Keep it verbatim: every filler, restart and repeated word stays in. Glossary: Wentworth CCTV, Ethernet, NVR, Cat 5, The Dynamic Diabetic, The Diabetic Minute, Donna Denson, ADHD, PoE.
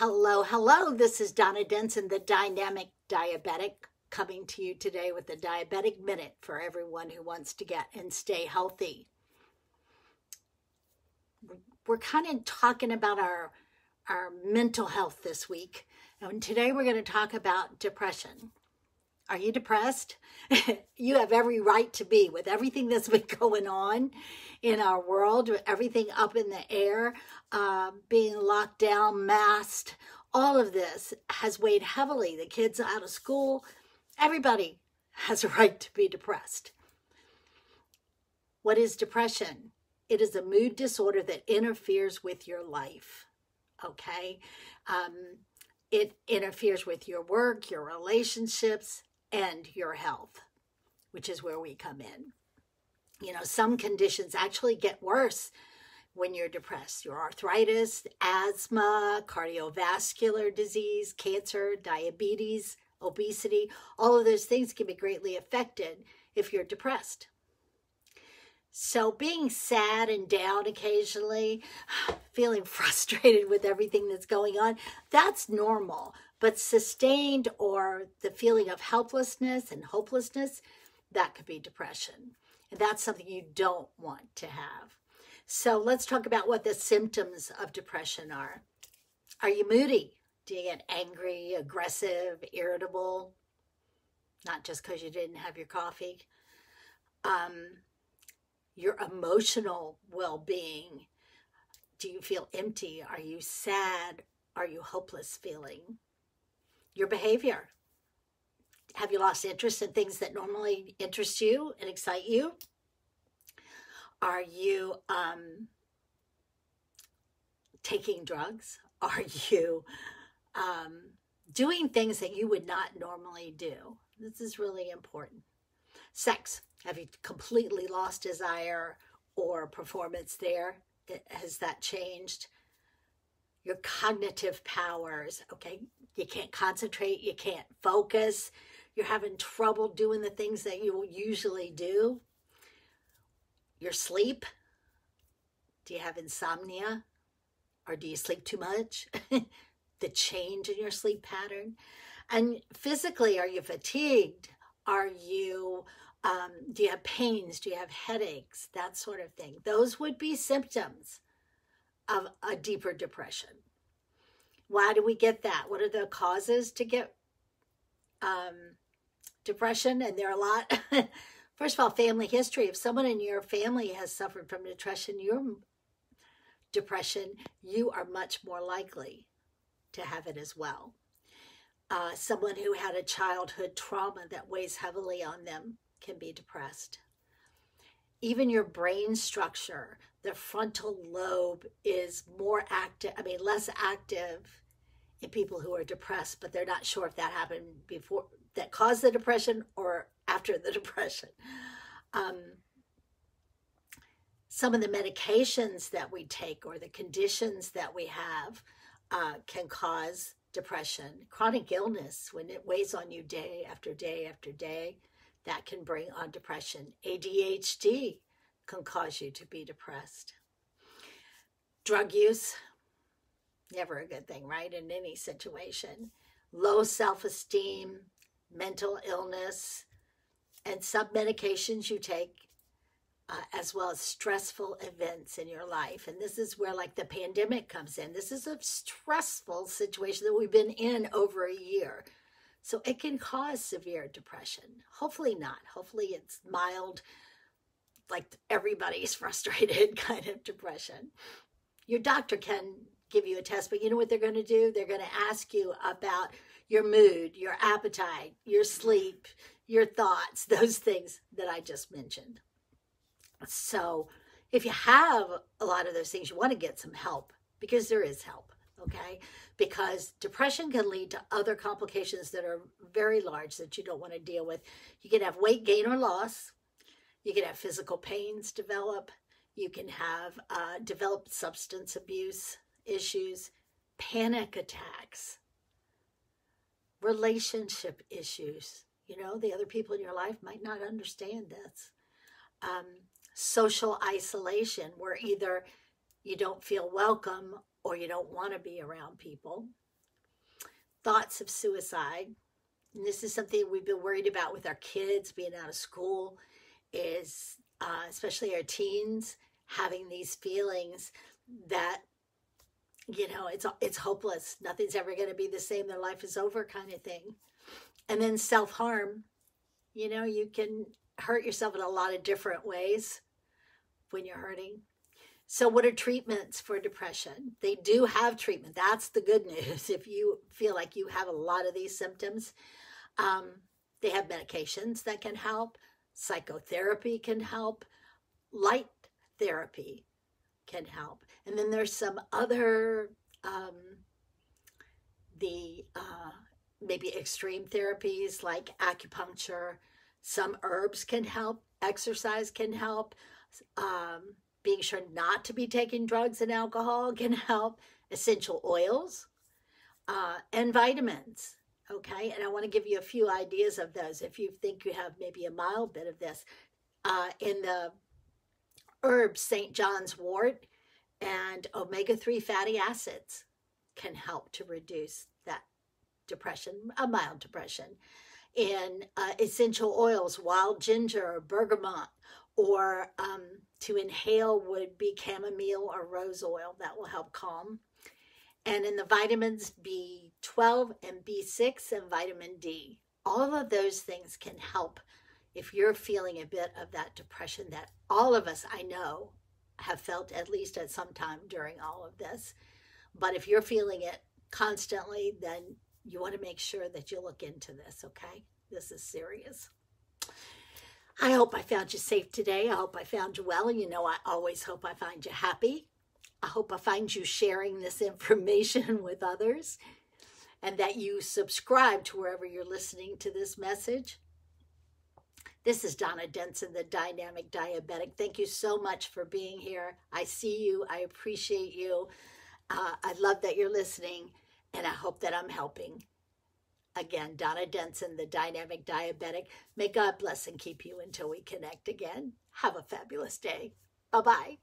Hello, hello. This is Donna Denson, the Dynamic Diabetic, coming to you today with a Diabetic Minute for everyone who wants to get and stay healthy. We're kind of talking about our, our mental health this week, and today we're going to talk about depression. Are you depressed? You have every right to be. With everything that's been going on in our world, with everything up in the air, uh, being locked down, masked, all of this has weighed heavily. The kids out of school, everybody has a right to be depressed. What is depression? It is a mood disorder that interferes with your life, okay? Um, it interferes with your work, your relationships, and your health, which is where we come in. You know, some conditions actually get worse when you're depressed. Your arthritis, asthma, cardiovascular disease, cancer, diabetes, obesity, all of those things can be greatly affected if you're depressed. So being sad and down occasionally, feeling frustrated with everything that's going on, that's normal. But sustained or the feeling of helplessness and hopelessness, that could be depression. And that's something you don't want to have. So let's talk about what the symptoms of depression are. Are you moody? Do you get angry, aggressive, irritable? Not just because you didn't have your coffee. Um... Your emotional well-being. Do you feel empty? Are you sad? Are you hopeless feeling? Your behavior. Have you lost interest in things that normally interest you and excite you? Are you um, taking drugs? Are you um, doing things that you would not normally do? This is really important. Sex. Have you completely lost desire or performance there? Has that changed? Your cognitive powers, okay? You can't concentrate. You can't focus. You're having trouble doing the things that you usually do. Your sleep. Do you have insomnia? Or do you sleep too much? The change in your sleep pattern. And physically, are you fatigued? Are you... Um, do you have pains? Do you have headaches? That sort of thing. Those would be symptoms of a deeper depression. Why do we get that? What are the causes to get um, depression? And there are a lot. First of all, family history. If someone in your family has suffered from depression, your depression, you are much more likely to have it as well. Uh, someone who had a childhood trauma that weighs heavily on them can be depressed. Even your brain structure, the frontal lobe is more active, I mean, less active in people who are depressed, but they're not sure if that happened before, that caused the depression or after the depression. Um, some of the medications that we take or the conditions that we have uh, can cause depression. Chronic illness, when it weighs on you day after day after day, that can bring on depression. A D H D can cause you to be depressed. Drug use, never a good thing, right? In any situation. Low self-esteem, mental illness, and some medications you take, uh, as well as stressful events in your life. And this is where like the pandemic comes in. This is a stressful situation that we've been in over a year. So it can cause severe depression. Hopefully not. Hopefully it's mild, like everybody's frustrated kind of depression. Your doctor can give you a test, but you know what they're going to do? They're going to ask you about your mood, your appetite, your sleep, your thoughts, those things that I just mentioned. So if you have a lot of those things, you want to get some help because there is help. Okay, because depression can lead to other complications that are very large that you don't want to deal with. You can have weight gain or loss. You can have physical pains develop. You can have uh, developed substance abuse issues, panic attacks, relationship issues. You know, the other people in your life might not understand this. Um, social isolation, where either you don't feel welcome or you don't want to be around people. thoughts of suicide, and this is something we've been worried about with our kids being out of school, is uh, especially our teens having these feelings that, you know, it's, it's hopeless. Nothing's ever going to be the same. Their life is over kind of thing. And then self-harm. You know, you can hurt yourself in a lot of different ways when you're hurting. So what are treatments for depression? They do have treatment. That's the good news. If you feel like you have a lot of these symptoms, um, they have medications that can help. Psychotherapy can help. Light therapy can help. And then there's some other, um, the uh, maybe extreme therapies like acupuncture. Some herbs can help. Exercise can help. Um, being sure not to be taking drugs and alcohol can help. Essential oils uh, and vitamins. Okay, and I want to give you a few ideas of those if you think you have maybe a mild bit of this. Uh, in the herbs, Saint John's wort and omega three fatty acids can help to reduce that depression, a mild depression. In uh, essential oils, wild ginger or bergamot, or um, to inhale would be chamomile or rose oil. That will help calm. And in the vitamins B twelve and B six and vitamin D, all of those things can help if you're feeling a bit of that depression that all of us, I know, have felt at least at some time during all of this. But if you're feeling it constantly, then you want to make sure that you look into this, okay? This is serious. I hope I found you safe today. I hope I found you well. You know, I always hope I find you happy. I hope I find you sharing this information with others, and that you subscribe to wherever you're listening to this message. This is Donna Denson, the Dynamic Diabetic. Thank you so much for being here. I see you. I appreciate you. Uh, I love that you're listening, and I hope that I'm helping. Again, Donna Denson, the Dynamic Diabetic. May God bless and keep you until we connect again. Have a fabulous day. Bye-bye.